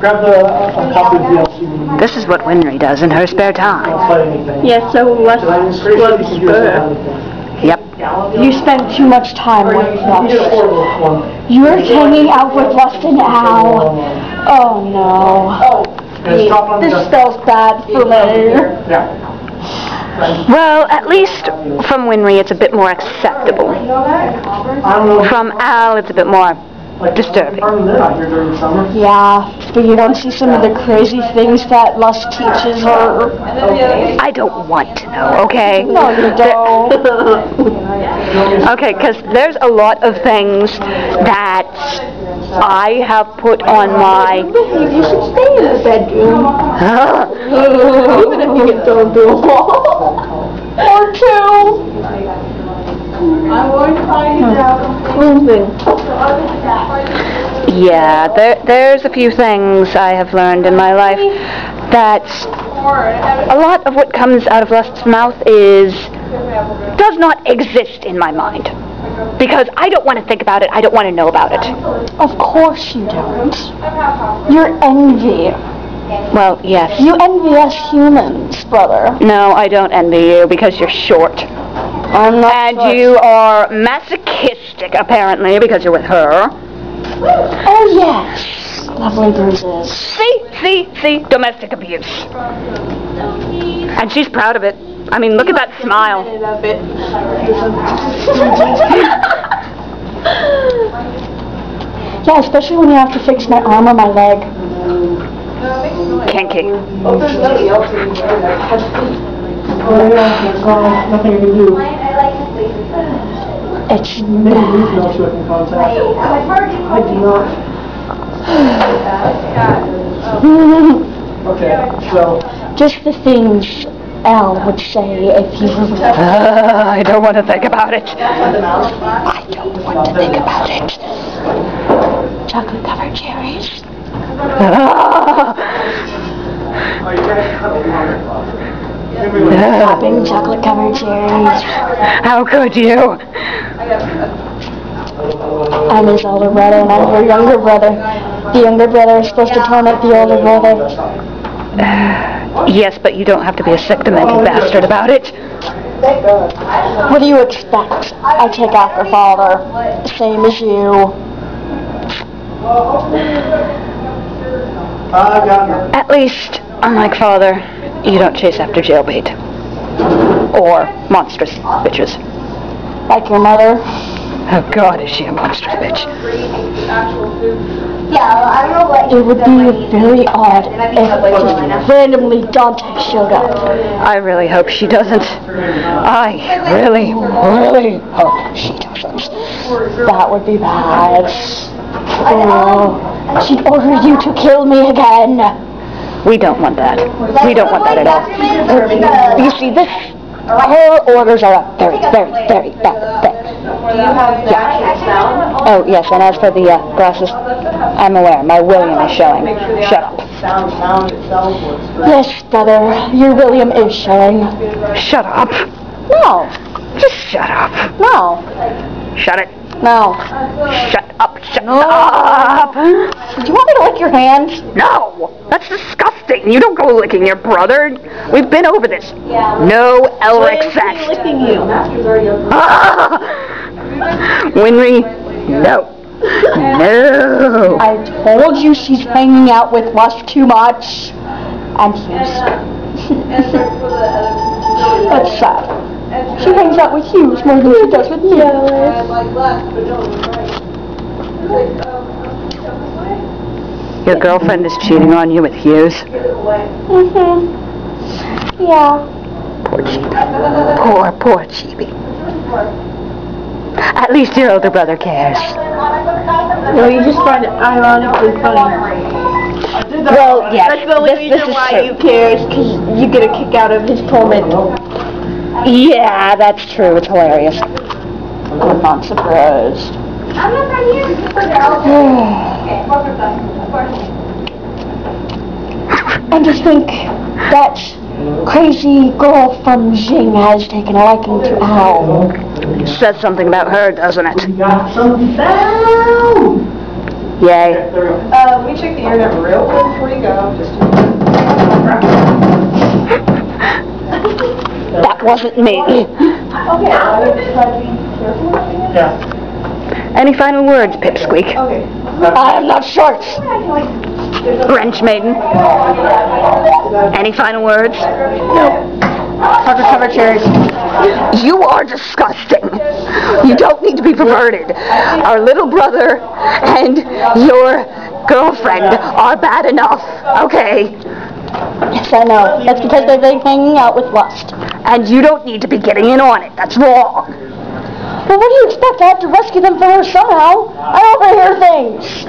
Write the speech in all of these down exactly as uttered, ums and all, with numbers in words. Grab the, uh, a copy of D L C. This is what Winry does in her spare time. Yeah, so what's what's good? Yep. You spend too much time with Lust. You're hanging out with Lust and Al. Oh no. Yeah, this spells bad for later. Yeah. Well, at least from Winry it's a bit more acceptable. From Al it's a bit more disturbing. Yeah, but you don't see some of the crazy things that Lust teaches her. I don't want to know, okay? No, you don't. Okay, because there's a lot of things that I have put on my... You should stay in the bedroom. Even if you get thrown through a wall. Or two. Yeah, there, there's a few things I have learned in my life that a lot of what comes out of Lust's mouth is does not exist in my mind. Because I don't want to think about it, I don't want to know about it. Of course you don't. You're envy. Well, yes. You envy us humans, brother. No, I don't envy you because you're short. I'm not and short. You are masochistic, apparently, because you're with her. Oh, yes. Lovely bruises. See, see, see, domestic abuse. And she's proud of it. I mean, look at that smile. Yeah, especially when you have to fix my arm or my leg. Kinky. It's not. Just the things Al would say if you were. Uh, I don't want to think about it. I don't want to think about it. Chocolate covered cherries. Popping chocolate covered cherries. How could you? I'm his older brother and I'm her younger brother. The younger brother is supposed to torment the older brother. Uh, yes, but you don't have to be a sick, demented bastard about it. What do you expect? I take after father. Same as you. At least, unlike father, you don't chase after jailbait. Or monstrous bitches. Like your mother? Oh god, is she a monstrous bitch? It would be very odd if just randomly Dante showed up. I really hope she doesn't. I really, really hope she doesn't. That would be bad. Oh, she'd order you to kill me again. We don't want that. We don't want that at all. You see, this, her orders are a very, very, very bad thing. Yeah. Oh, yes, and as for the uh, glasses, I'm aware. My William is showing. Shut up. Yes, brother, your William is showing. Shut up. No. Just shut up. No. Shut it. No. Shut up. Shut no. up. Do you want me to lick your hands? No. That's disgusting. You don't go licking your brother. We've been over this. Yeah. No Elric sex. Why is he licking you? Ah! Winry, no. No. I told you she's hanging out with Lust too much. And Hughes. That's sad. She hangs out with Hughes more than she does with me. Your girlfriend is cheating on you with Hughes? Mm-hmm. Yeah. Poor Chibi. Poor, poor Chibi. At least your older brother cares. No, you just find it ironically funny. Well, yes. That's the only this, reason this why true. You care is because you get a kick out of his torment. Yeah, that's true. It's hilarious. I'm not surprised. I'm not right here. And to think that crazy girl from Jing has taken a liking to Al. Says something about her, doesn't it? We got some found. Yay. Uh, let me check the internet real quick before you go. Just that wasn't me. Okay, I would like to be careful. Yeah. Any final words, Pip Squeak? Okay. I am not short. Wrench maiden. Any final words? No. Cover, cover, chairs. You are disgusting. You don't need to be perverted. Our little brother and your girlfriend are bad enough. Okay. Yes, I know. That's because they've been hanging out with Lust. And you don't need to be getting in on it. That's wrong. Well, what do you expect? I have to rescue them from her somehow. I overhear things.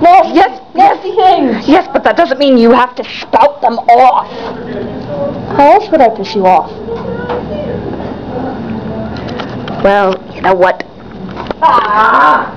Nasty, yes, nasty things. Yes, but that doesn't mean you have to spout them off. How else would I piss you off? Well, you know what? Ah.